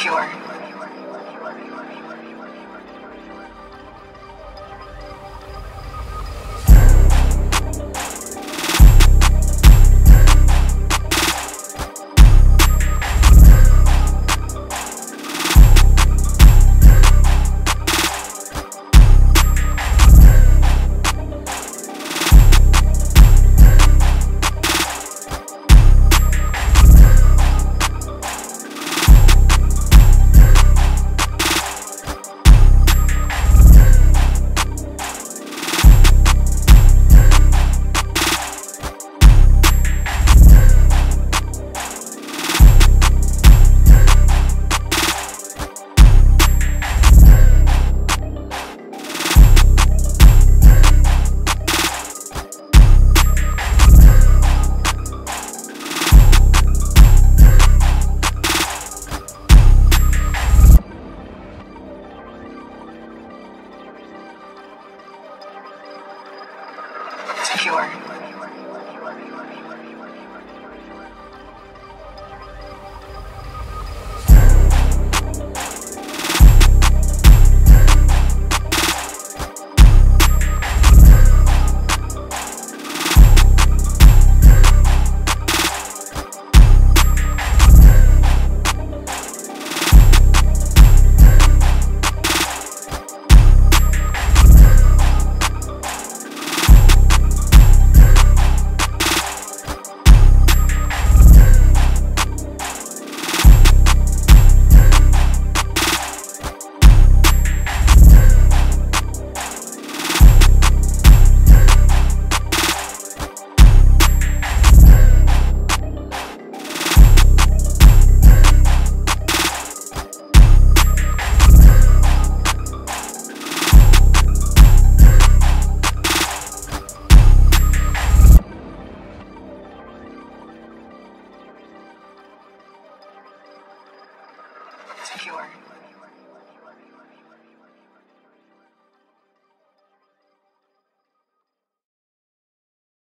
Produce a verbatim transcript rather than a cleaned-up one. pure. Pure. Pure.